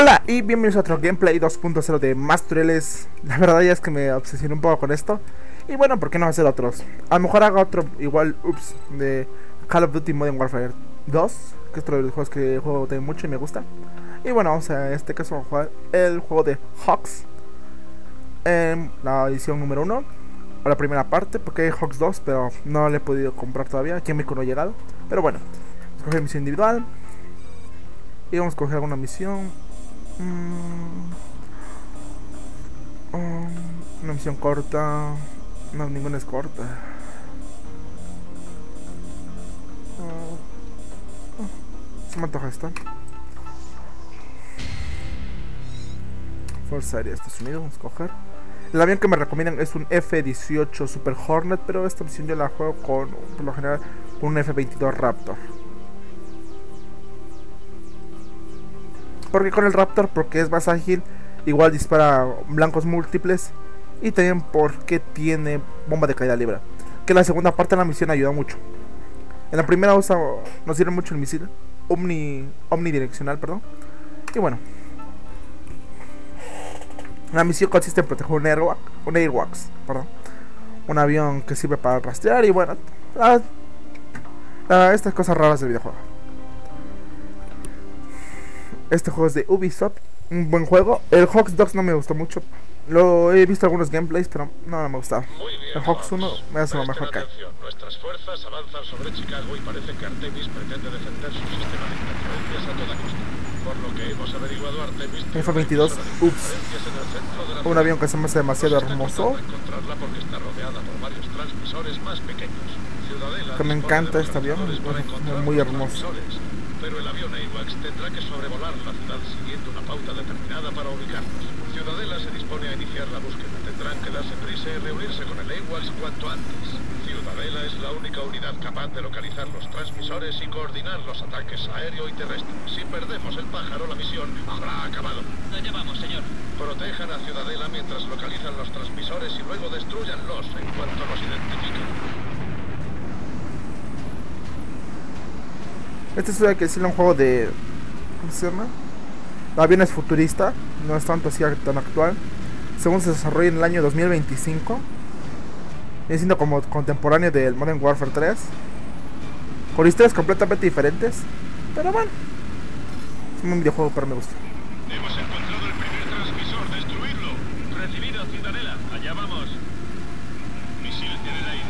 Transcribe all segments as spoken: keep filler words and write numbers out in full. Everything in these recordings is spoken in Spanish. Hola y bienvenidos a otro gameplay dos punto cero de MasTutoriales. La verdad ya es que me obsesioné un poco con esto. Y bueno, ¿por qué no hacer otros? A lo mejor hago otro igual, ups, de Call of Duty Modern Warfare dos, que es otro de los juegos que juego de mucho y me gusta. Y bueno, o sea, en este caso vamos a jugar el juego de HAWX, en la edición número uno, o la primera parte, porque hay HAWX dos, pero no le he podido comprar todavía, aquí en México no he llegado. Pero bueno, escoger misión individual y vamos a coger alguna misión. Una misión corta. No, ninguna es corta. Se me antoja esta. Forza Aérea Estados Unidos, vamos a coger. El avión que me recomiendan es un F dieciocho Super Hornet, pero esta misión yo la juego con, por lo general, con un F veintidós Raptor. Porque con el Raptor, porque es más ágil, igual dispara blancos múltiples, y también porque tiene bomba de caída libre, que la segunda parte de la misión ayuda mucho. En la primera usa, nos sirve mucho el misil omni, omnidireccional, perdón. Y bueno, la misión consiste en proteger un AWACS, un AWACS, perdón, un avión que sirve para rastrear y bueno, la, la, estas cosas raras del videojuego. Este juego es de Ubisoft, un buen juego. El HAWX dos no me gustó mucho. Lo he visto algunos gameplays, pero no, no me gustaba. El HAWX uno me hace lo mejor que hay. Nuestras fuerzas avanzan sobre Chicago y parece que Artemis pretende defender su sistema de interferencias a toda costa. Por lo que hemos averiguado, Artemis F veintidós, ups. Un avión que se me hace demasiado hermoso. Que me encanta este avión, muy hermoso. Pero el avión AWACS tendrá que sobrevolar la ciudad siguiendo una pauta determinada para ubicarnos. Ciudadela se dispone a iniciar la búsqueda. Tendrán que darse prisa y reunirse con el AWACS cuanto antes. Ciudadela es la única unidad capaz de localizar los transmisores y coordinar los ataques aéreo y terrestre. Si perdemos el pájaro, la misión habrá acabado. Lo llevamos, señor. Protejan a Ciudadela mientras localizan los transmisores y luego destruyanlos en cuanto los identifiquen. Este es que decirle un juego de... ¿cómo se llama? El avión es futurista, no es tanto así tan actual. Según se desarrolla en el año dos mil veinticinco. Viene siendo como contemporáneo del Modern Warfare tres. Con historias completamente diferentes. Pero bueno. Es un videojuego, pero me gusta. Hemos encontrado el primer transmisor, destruirlo. Recibido, Ciudadela, allá vamos. Misil en el aire.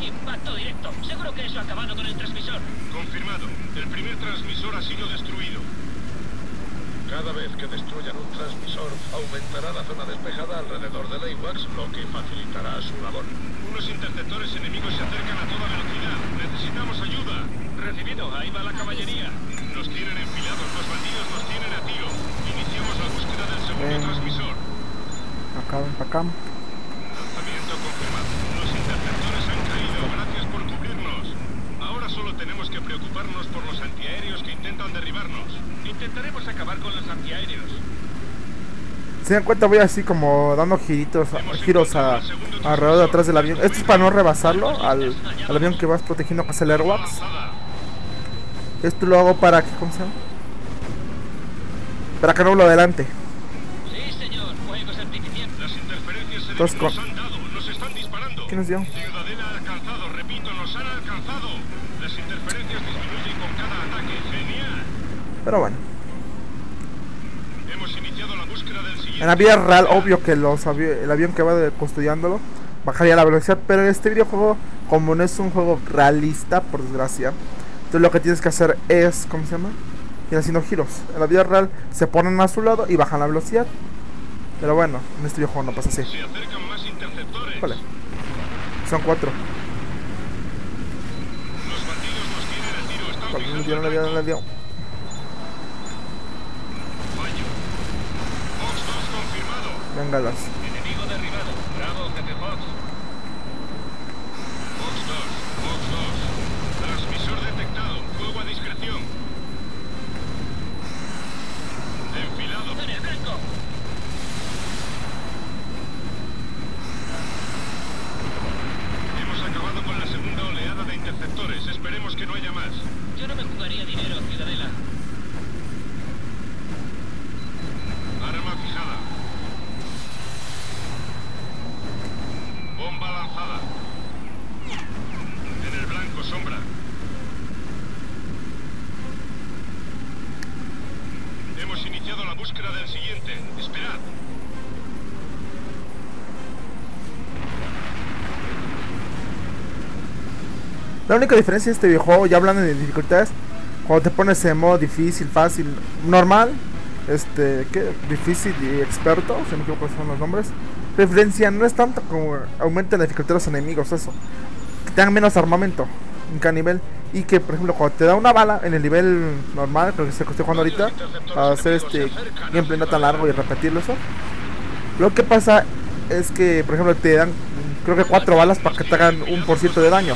Impacto directo. Seguro que eso ha acabado con el transmisor. Confirmado. El primer transmisor ha sido destruido. Cada vez que destruyan un transmisor, aumentará la zona despejada alrededor del AWACS, lo que facilitará su labor. Unos interceptores enemigos se acercan a toda velocidad. Necesitamos ayuda. Recibido. Ahí va la caballería. Nos tienen enfilados. Los bandidos nos tienen a tiro. Iniciamos la búsqueda del segundo eh. transmisor. Acá, para acá. Lanzamiento confirmado. Los interceptores han caído. Gracias por cubrirnos. Ahora solo tenemos que preocuparnos por los antiaéreos que intentan derribarnos. Intentaremos acabar con los antiaéreos. Se dan cuenta, voy así como dando giritos, giros a, alrededor de atrás del avión. Esto es para no rebasarlo al, al avión que vas protegiendo, que es el AWACS. Esto lo hago para que, ¿cómo se llama? Para que no lo adelante. Los con... nos están disparando. ¿Qué nos dio? Ciudadela ha alcanzado, repito, nos han alcanzado. Las interferencias disminuyen con cada ataque. Genial. Pero bueno. Hemos iniciado la búsqueda del siguiente. En la vida real, obvio que los avi el avión que va de custodiándolo bajaría la velocidad, pero en este videojuego, como no es un juego realista, por desgracia, entonces lo que tienes que hacer es, ¿cómo se llama? Ir haciendo giros. En la vida real se ponen a su lado y bajan la velocidad. Pero bueno, en este videojuego no pasa así. Se acercan más interceptores. Vale. Son cuatro. Los bandidos nos tienen el tiro. Están cuando fijando el blanco. Le dio, le dio. Fallo. Fox dos confirmado. Véngalas. Enemigo derribado. Bravo, jefe Fox. Fox dos. Fox dos. Transmisor detectado. Fuego a discreción. Enfilado. En el blanco. Acabado con la segunda oleada de interceptores. Esperemos que no haya más. la búsqueda del siguiente. Esperad. La única diferencia de este videojuego, ya hablando de dificultades, cuando te pones en modo difícil, fácil, normal, este, ¿qué? Difícil y experto, si no me equivoco son los nombres. La diferencia no es tanto como aumenta la dificultad de los enemigos, eso. Que tengan menos armamento en cada nivel. Y que, por ejemplo, cuando te da una bala en el nivel normal, creo que se estoy jugando ahorita, para hacer este gameplay no tan largo y repetirlo eso. Lo que pasa es que, por ejemplo, te dan, creo que cuatro balas para que te hagan un por ciento de daño.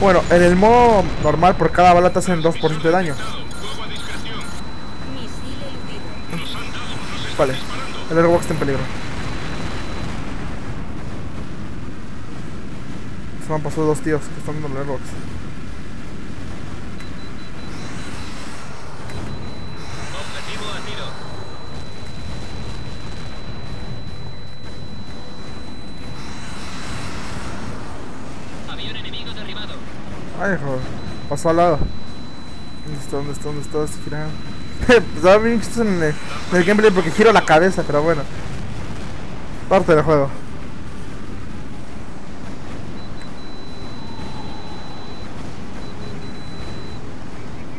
Bueno, en el modo normal por cada bala te hacen dos por ciento de daño. Vale, el AWACS está en peligro. Se me han pasado dos tíos que están dando el AWACS. Ay, joder, pasó al lado. ¿Dónde está? ¿Dónde está? ¿Dónde está? Este girado. Pues ahora bien que en el, en el gameplay porque giro la cabeza, pero bueno. Parte del juego.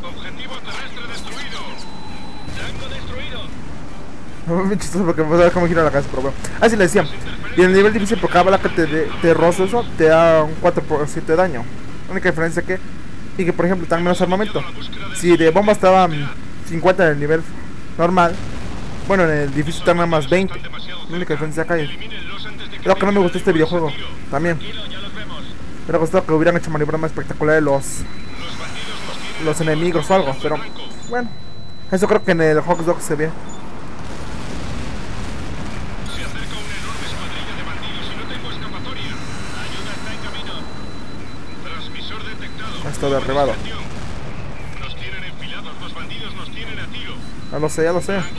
Objetivo terrestre destruido. Tango destruido. No, bien chistoso porque vas a ver cómo giro la cabeza, pero bueno. Así le decía. Y en el nivel difícil por cada bala que te, te roza eso, te da un cuatro por ciento de daño. Única diferencia que y que por ejemplo tengan menos armamento. Si de bomba estaban cincuenta en el nivel normal, bueno, en el difícil tengan nada más veinte. La única diferencia acá es lo que no me gustó este videojuego también. Me hubiera gustado que hubieran hecho maniobras más espectaculares los los enemigos o algo, pero bueno, eso creo que en el Hawks dos se ve. Está derribado. Nos tienen enfilados, los bandidos nos tienen a tiro. Ya lo sé, ya lo sé. Lanzamiento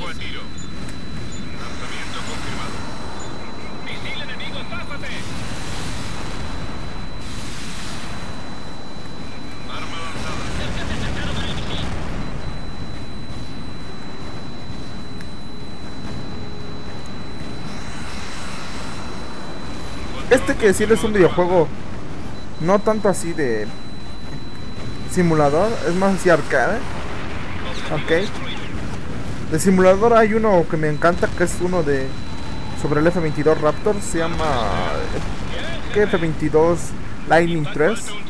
confirmado. Misil enemigo, tápate. Arma lanzada. Cerca de atacado para el misil. Este que decirles es un videojuego no tanto así de simulador, es más así arcade. Ok. De simulador hay uno que me encanta, que es uno de sobre el F veintidós Raptor, se llama F veintidós Lightning tres. Acercaos,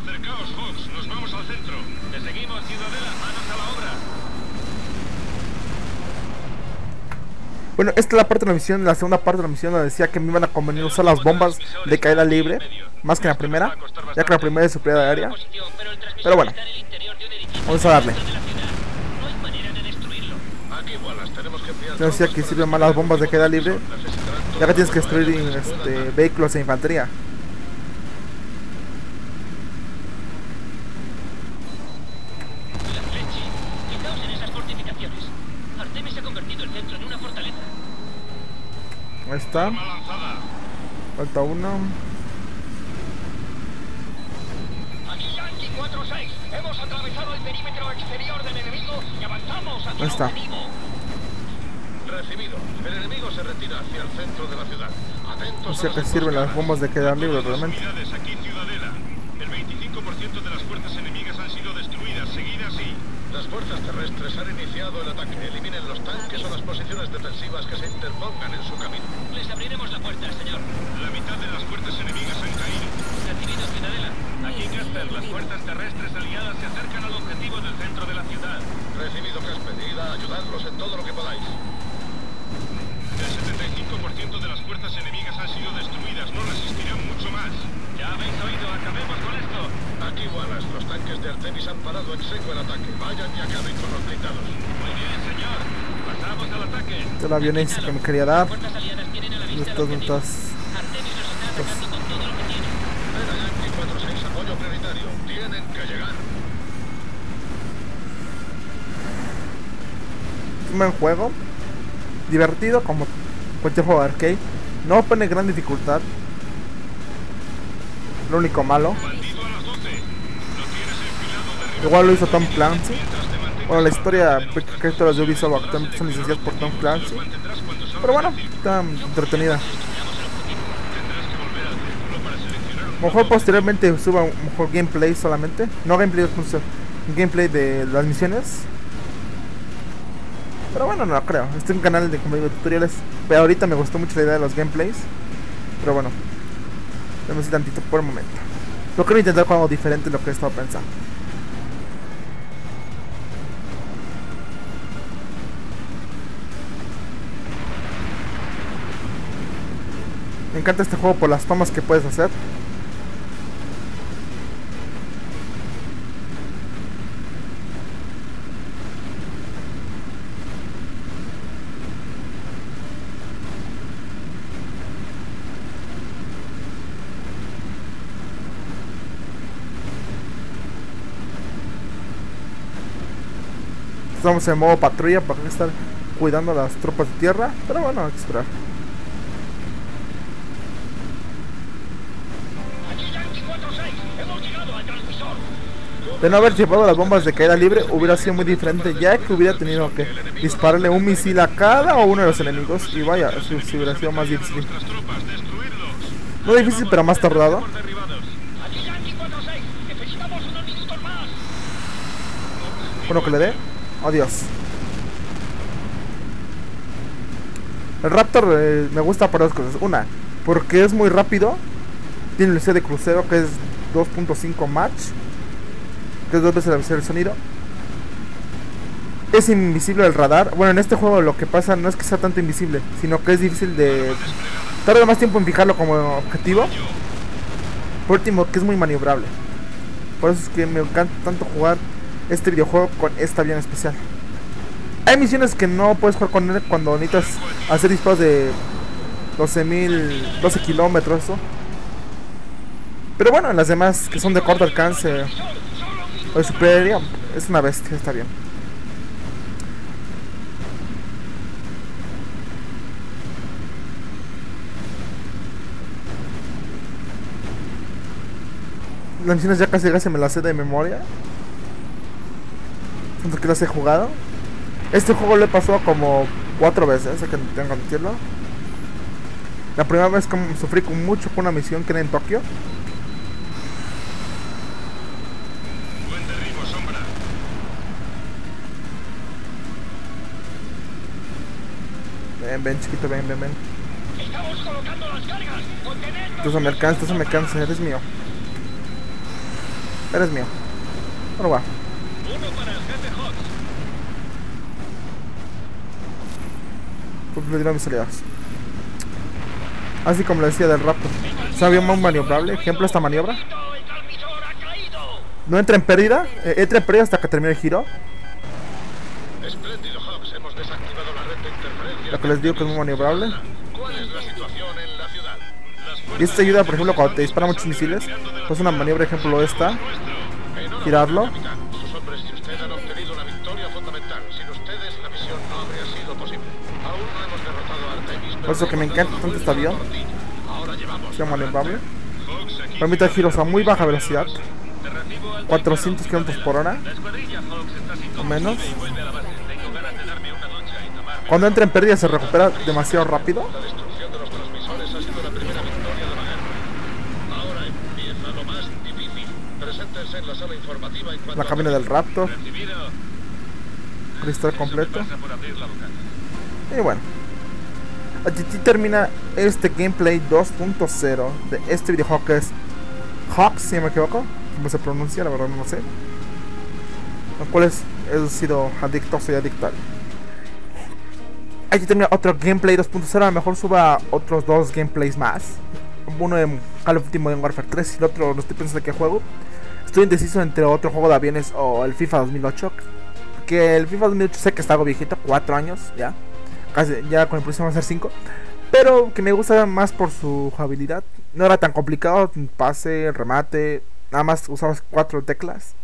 Hawks, nos vamos al centro. Te seguimos, Ciudadela, manos a la obra. Bueno, esta es la parte de la misión, la segunda parte de la misión la decía que me iban a convenir usar las bombas de caída libre, más que en la primera, ya que la primera es superioridad aérea. Pero bueno, vamos a darle. Yo decía que sirven más las bombas de queda libre, ya que tienes que destruir este, vehículos e infantería. Ahí está. Falta uno. Hemos atravesado el perímetro exterior del enemigo y avanzamos hacia el objetivo. Recibido. El enemigo se retira hacia el centro de la ciudad. Atentos. O sea que sirven las bombas de quedar libres realmente. Aquí Ciudadela. El veinticinco por ciento de las fuerzas enemigas han sido destruidas. Seguid así. Las fuerzas terrestres han iniciado el ataque. Eliminen los tanques o las posiciones defensivas que se interpongan en su camino. Les abriremos la puerta, señor. La mitad de las fuerzas enemigas han caído. Recibido, Ciudadela. Aquí Casper, las fuerzas terrestres aliadas se acercan al objetivo del centro de la ciudad. Recibido, Casper, id a ayudarlos en todo lo que podáis. El setenta y cinco por ciento de las fuerzas enemigas han sido destruidas, no resistirán mucho más. Ya habéis oído, acabemos con esto. Aquí Wallace, los tanques de Artemis han parado en seco el ataque. Vayan y acaben con los blindados. Muy bien, señor. Pasamos al ataque. Esta es la violencia que me quería dar. Las aliadas tienen a la vista el objetivo. Artemis los está atacando con todo lo que tiene. cuatro seis, apoyo prioritario. Tienen que llegar. Un buen juego. Divertido como cualquier juego de arcade. No pone gran dificultad. Lo único malo. Igual lo hizo Tom Clancy. Bueno, la historia que todas las de Ubisoft actualmente son licenciadas por Tom Clancy, pero bueno, está entretenida. Mejor posteriormente suba mejor gameplay solamente, no gameplay gameplay de las misiones. Pero bueno, no lo creo. Este es un canal de, como digo, tutoriales. Pero ahorita me gustó mucho la idea de los gameplays. Pero bueno, vamos a tantito por el momento. Lo quiero intentar con algo diferente de lo que he estado pensando. Me encanta este juego por las tomas que puedes hacer. Estamos en modo patrulla para estar cuidando las tropas de tierra, pero bueno, hay que esperar. De no haber llevado las bombas de caída libre hubiera sido muy diferente, ya que hubiera tenido que dispararle un misil a cada uno de los enemigos y vaya, si, si hubiera sido más difícil. No difícil, pero más tardado. Bueno, que le dé. Adiós. El Raptor eh, me gusta por dos cosas. Una, porque es muy rápido. Tiene velocidad de crucero que es dos punto cinco Mach, que es dos veces la velocidad del sonido. Es invisible el radar. Bueno, en este juego lo que pasa no es que sea tanto invisible, sino que es difícil de... Tarda más tiempo en fijarlo como objetivo. Por último, que es muy maniobrable. Por eso es que me encanta tanto jugar este videojuego con esta avión especial. Hay misiones que no puedes jugar con él cuando necesitas hacer disparos de doce mil, doce kilómetros, eso. Pero bueno, las demás que son de corto alcance o de superior, es una bestia, está bien. Las misiones ya casi casi me las sé de memoria, tanto que las he jugado. Este juego lo he pasado como cuatro veces, hay que tengo que admitirlo. La primera vez que sufrí mucho con una misión que era en Tokio. Buen derribo, sombra. Ven, ven, chiquito, ven, ven, ven. Estamos colocando las cargas. Tú se me alcanza, tú se me alcanza, eres mío. Eres mío. Bueno, va. Uno para el jefe Hawks. Le dieron mis aliados. Así como lo decía del Raptor, es un avión muy maniobrable. Ejemplo, esta maniobra. No entra en pérdida. Eh, entra en pérdida hasta que termine el giro. Espléndido, Hawks. Hemos desactivado la red de interferencia. Lo que les digo que es muy maniobrable. ¿Cuál es la situación en la ciudad? Y esto ayuda, por ejemplo, cuando te disparan muchos misiles. Pues una maniobra, ejemplo, esta. Girarlo. Por eso que me encanta tanto este avión. Sea maniobrable. Permite giros a muy baja velocidad, cuatrocientos kilómetros por hora o menos. Cuando entra en pérdida se recupera demasiado rápido. La cabina del Raptor. Cristal completo. Y bueno, aquí termina este gameplay dos punto cero de este videojuego que es Hawks, si no me equivoco, como se pronuncia, la verdad no sé. Los cuales he sido adicto, soy adicto. Aquí termina otro gameplay dos punto cero, a lo mejor suba otros dos gameplays más. Uno de Call of Duty Modern Warfare tres y el otro no estoy pensando de qué juego. Estoy indeciso entre otro juego de aviones o el FIFA dos mil ocho. Que el FIFA dos mil ocho sé que está algo viejito, cuatro años ya. Casi, ya con el próximo va a ser cinco, pero que me gusta más por su jugabilidad. No era tan complicado, pase, remate, nada más usabas cuatro teclas,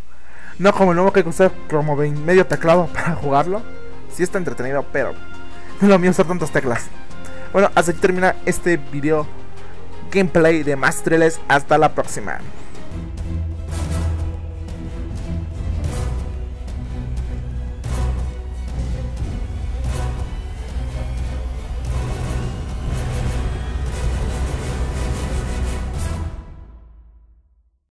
no como el nuevo que usaba como medio teclado para jugarlo. Sí está entretenido, pero no lo mío usar tantas teclas. Bueno, hasta aquí termina este video gameplay de MasTutoriales. Hasta la próxima.